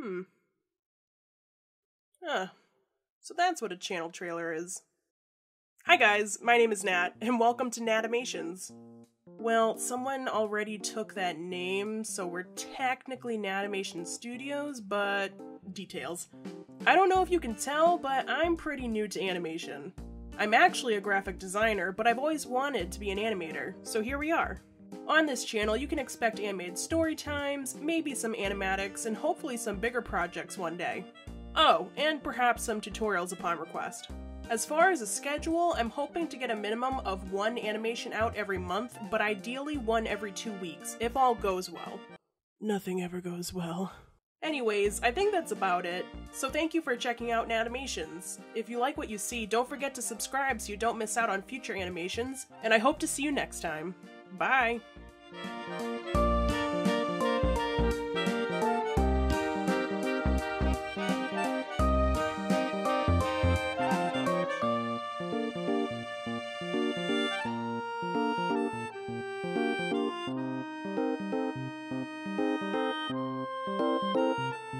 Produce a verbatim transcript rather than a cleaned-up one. Hmm. Huh. So that's what a channel trailer is. Hi guys, my name is Nat, and welcome to Natimations. Well, someone already took that name, so we're technically Natimation Studios, but details. I don't know if you can tell, but I'm pretty new to animation. I'm actually a graphic designer, but I've always wanted to be an animator, so here we are. On this channel, you can expect animated story times, maybe some animatics, and hopefully some bigger projects one day. Oh, and perhaps some tutorials upon request. As far as a schedule, I'm hoping to get a minimum of one animation out every month, but ideally one every two weeks, if all goes well. Nothing ever goes well. Anyways, I think that's about it, so thank you for checking out Natimations. If you like what you see, don't forget to subscribe so you don't miss out on future animations, and I hope to see you next time. Bye! Thank you.